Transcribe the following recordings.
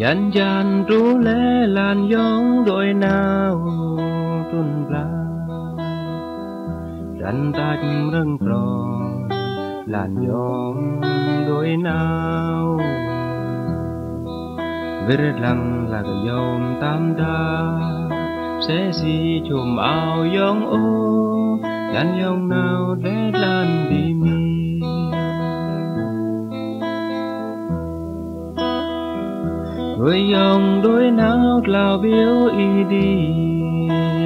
Yan yan ru le lan yong đôi nào tuần la dan tan răng tròn lan yong đôi nào vết lăng là cái yong tam đa sẽ si chùm ao yong ô lan yong nào để lan đi mi. Với dòng đôi nào là biếu y đi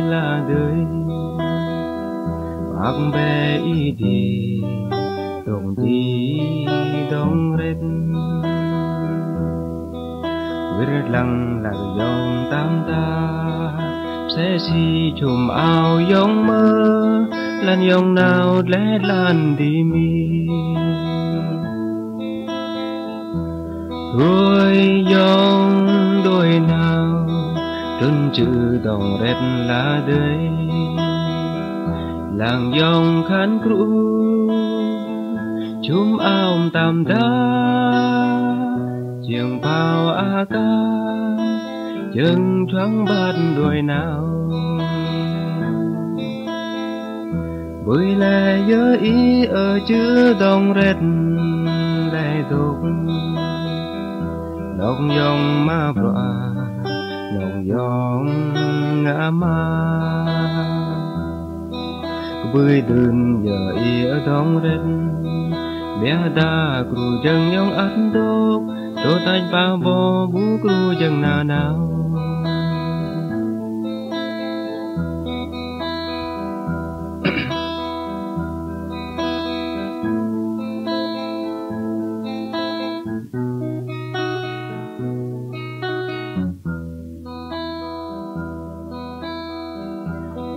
là đời bác bè y đi đồng đi đông rết với rết lăng là dòng tam ta sẽ si chùm ao dòng mơ lan dòng nào lẽ lan đi mi. Đôi dòng đôi nào trưng chữ đồng rét lá đây làng dòng khán cũ chúm ao tam đá chiềng bao a ca chân thoáng bát đôi nào buổi lè giới ý ở chữ đồng rét đại tục lòng dòng ma bọa lòng dòng ngã ma bơi đừng giờ y ở đóng rên bé ta cù chân nhong ăn đốt đôi tay bao bò bú cù chân nà nào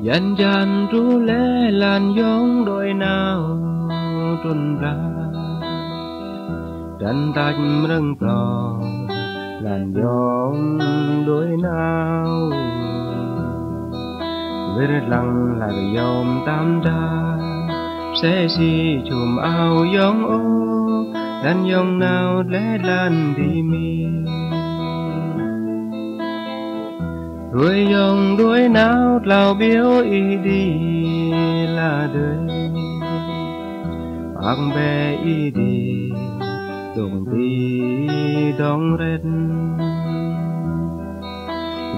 dàn dàn ru lê làn giống đôi nào trùn ra đàn tách răng tròn làn giống đôi nào vết lăng là dòng tam đa sẽ si chùm ao giống ô đàn giống nào lê làn đi mi. Đôi dòng đôi nào lào biếu y đi là đời bác bè y đi đồng đi đóng rết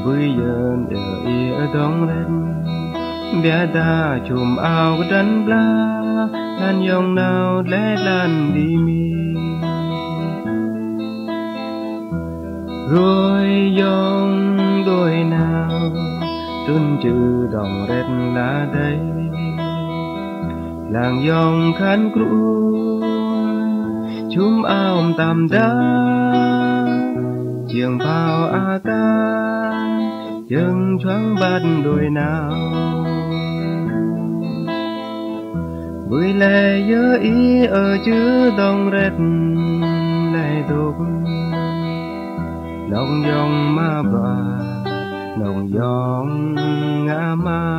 bây giờ ở y ở đóng rết bé ta chùm ao đánh bla đàn dòng nào lẽ đàn đi mi. Rồi dòng đôi nào trưng chữ đồng rét lá đây làng dòng khán cũ chúm ao tam đá chiềng bao a ca chân choáng bát đôi nào vui lệ nhớ ý ở chữ đồng rét này tục lòng dòng ma bà lòng dòng ngã ma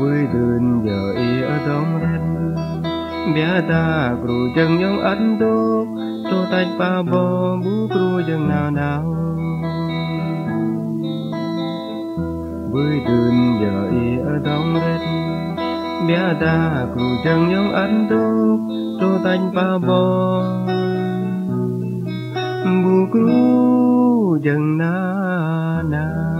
vui đừng giờ y ở đóng rét bé ta cù chân nhong ăn đốt tô tay ba bò bú cù chân nào nào vui đừng giờ y ở đóng rét bé ta cù chân nhong ăn đốt tô tay ba bò bù cú dần na na.